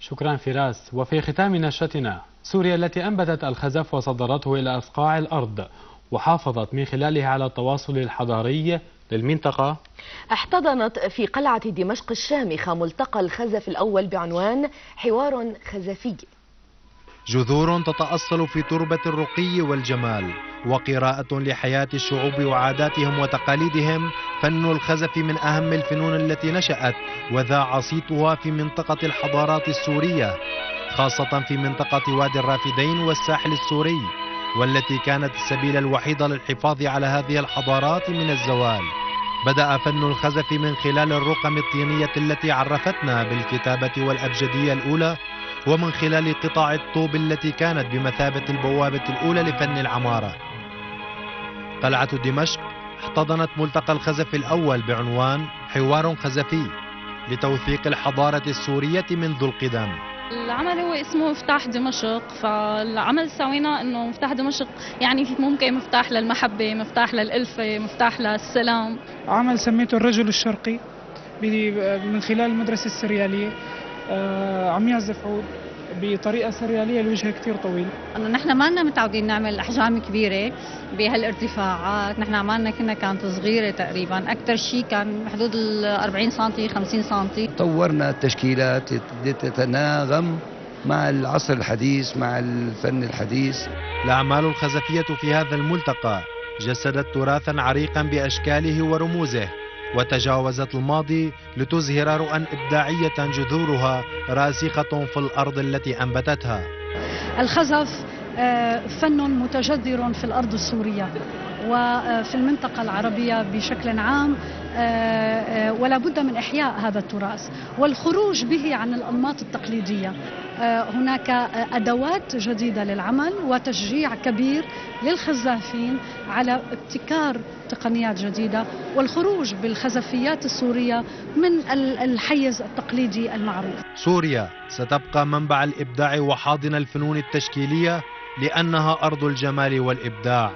شكرا فراس. وفي ختام نشرتنا، سوريا التي أنبتت الخزف وصدرته إلى أصقاع الأرض وحافظت من خلالها على التواصل الحضاري للمنطقة، احتضنت في قلعة دمشق الشامخة ملتقى الخزف الأول بعنوان حوار خزفي. جذور تتأصل في تربة الرقي والجمال، وقراءة لحياة الشعوب وعاداتهم وتقاليدهم. فن الخزف من أهم الفنون التي نشأت وذاع صيتها في منطقة الحضارات السورية، خاصة في منطقة وادي الرافدين والساحل السوري، والتي كانت السبيل الوحيد للحفاظ على هذه الحضارات من الزوال. بدأ فن الخزف من خلال الرقم الطينية التي عرفتنا بالكتابة والأبجدية الأولى، ومن خلال قطع الطوب التي كانت بمثابة البوابة الأولى لفن العمارة. قلعة دمشق احتضنت ملتقى الخزف الأول بعنوان حوار خزفي لتوثيق الحضارة السورية منذ القدم. العمل هو اسمه مفتاح دمشق، فالعمل سوينا انه مفتاح دمشق يعني ممكن مفتاح للمحبة، مفتاح للألفة، مفتاح للسلام. عمل سميته الرجل الشرقي من خلال المدرسة السريالية، عم يعزف عود بطريقه سرياليه لوجه كثير طويل. انه نحن ما لنا متعودين نعمل احجام كبيره بهالارتفاعات، نحن عملنا كانت صغيره تقريبا، اكثر شيء كان حدود ال 40 سم 50 سم. طورنا التشكيلات لتتناغم مع العصر الحديث، مع الفن الحديث. الاعمال الخزفيه في هذا الملتقى جسدت تراثا عريقا باشكاله ورموزه، وتجاوزت الماضي لتزهر رؤى إبداعية جذورها راسخة في الأرض التي أنبتتها. الخزف فن متجذر في الأرض السورية وفي المنطقة العربية بشكل عام، ولا بد من إحياء هذا التراث والخروج به عن الأنماط التقليدية. هناك أدوات جديدة للعمل وتشجيع كبير للخزافين على ابتكار تقنيات جديدة والخروج بالخزفيات السورية من الحيز التقليدي المعروف. سوريا ستبقى منبع الإبداع وحاضن الفنون التشكيلية، لأنها أرض الجمال والإبداع.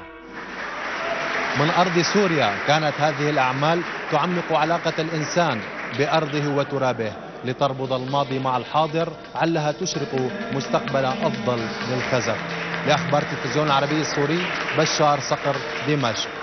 من أرض سوريا كانت هذه الأعمال تعمق علاقة الإنسان بأرضه وترابه، لتربط الماضي مع الحاضر، علها تشرق مستقبلا أفضل للخزف. لأخبار تلفزيون العربي السوري، بشار صقر، دمشق.